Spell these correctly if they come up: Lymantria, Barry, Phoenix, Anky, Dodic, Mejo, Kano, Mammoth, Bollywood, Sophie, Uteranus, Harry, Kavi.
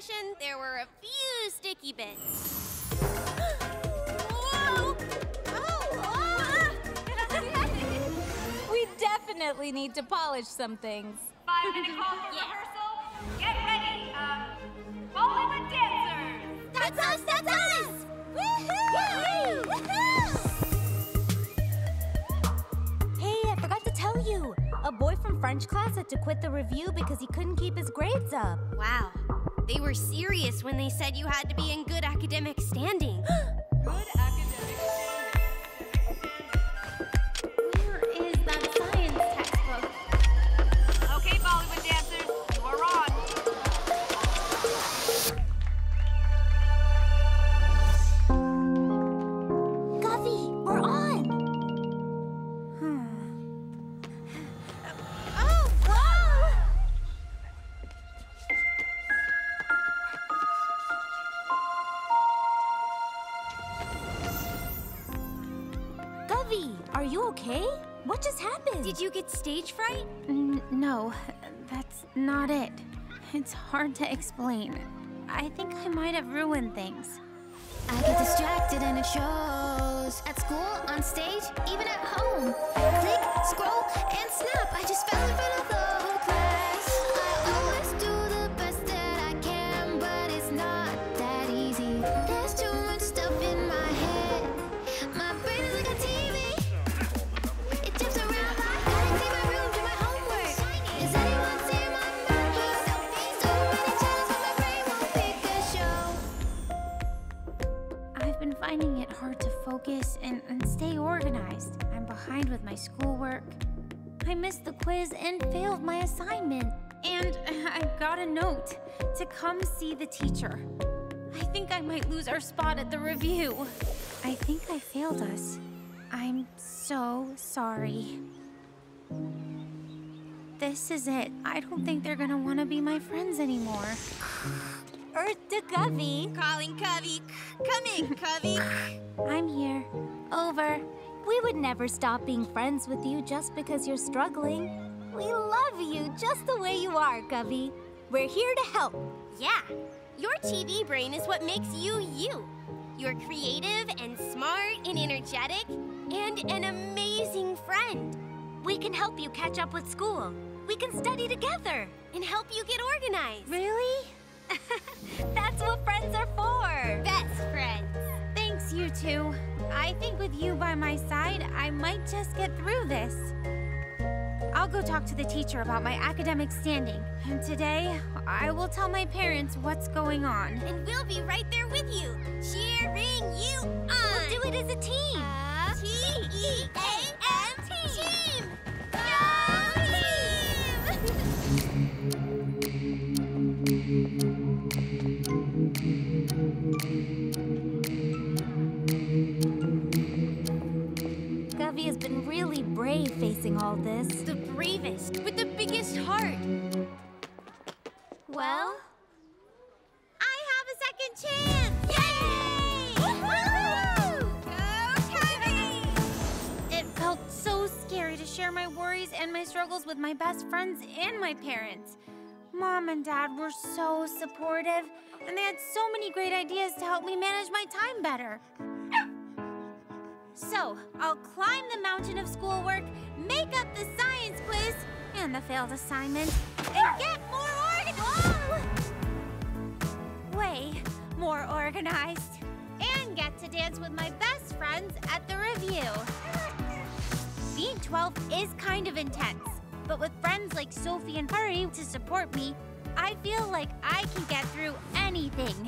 session, there were a few sticky bits. Whoa! Oh. We definitely need to polish some things. 5 minute call for rehearsal. Get ready, Bollywood dancers! That's us! Woohoo! Woohoo! Hey, I forgot to tell you. A boy from French class had to quit the review because he couldn't keep his grades up. Wow. They were serious when they said you had to be in good academic standing. Good academic standing. Where is that science textbook? Okay, Bollywood dancers, you are on. Kavi, we're on. Are you okay? What just happened? Did you get stage fright? No, that's not it. It's hard to explain. I think I might have ruined things. I get distracted and it shows. At school, on stage, even at home. Click, scroll, and snap. I just fell in front of the whole class. I always do the best that I can, but it's not that easy. There's too much stuff in my head. My brain is like a TV. Finding it hard to focus and stay organized. I'm behind with my schoolwork. I missed the quiz and failed my assignment. And I've got a note to come see the teacher. I think I might lose our spot at the review. I think I failed us. I'm so sorry. This is it. I don't think they're gonna wanna be my friends anymore. Earth to Kavi. Calling Kavi. Come in, Kavi. I'm here. Over. We would never stop being friends with you just because you're struggling. We love you just the way you are, Kavi. We're here to help. Yeah. Your TV brain is what makes you, you. You're creative and smart and energetic and an amazing friend. We can help you catch up with school. We can study together and help you get organized. Really? That's what friends are for! Best friends! Thanks, you two. I think with you by my side, I might just get through this. I'll go talk to the teacher about my academic standing. And today, I will tell my parents what's going on. And we'll be right there with you, cheering you on! We'll do it as a team! T-E-A-M-T! Team! Kavi has been really brave facing all this. The bravest, with the biggest heart. Well, I have a second chance! Yay! Woohoo! Go Kavi! It felt so scary to share my worries and my struggles with my best friends and my parents. Mom and Dad were so supportive, and they had so many great ideas to help me manage my time better. So, I'll climb the mountain of schoolwork, make up the science quiz, and the failed assignment, and get more organized! Way more organized. And get to dance with my best friends at the review. Being 12 is kind of intense. But with friends like Sophie and Harry to support me, I feel like I can get through anything.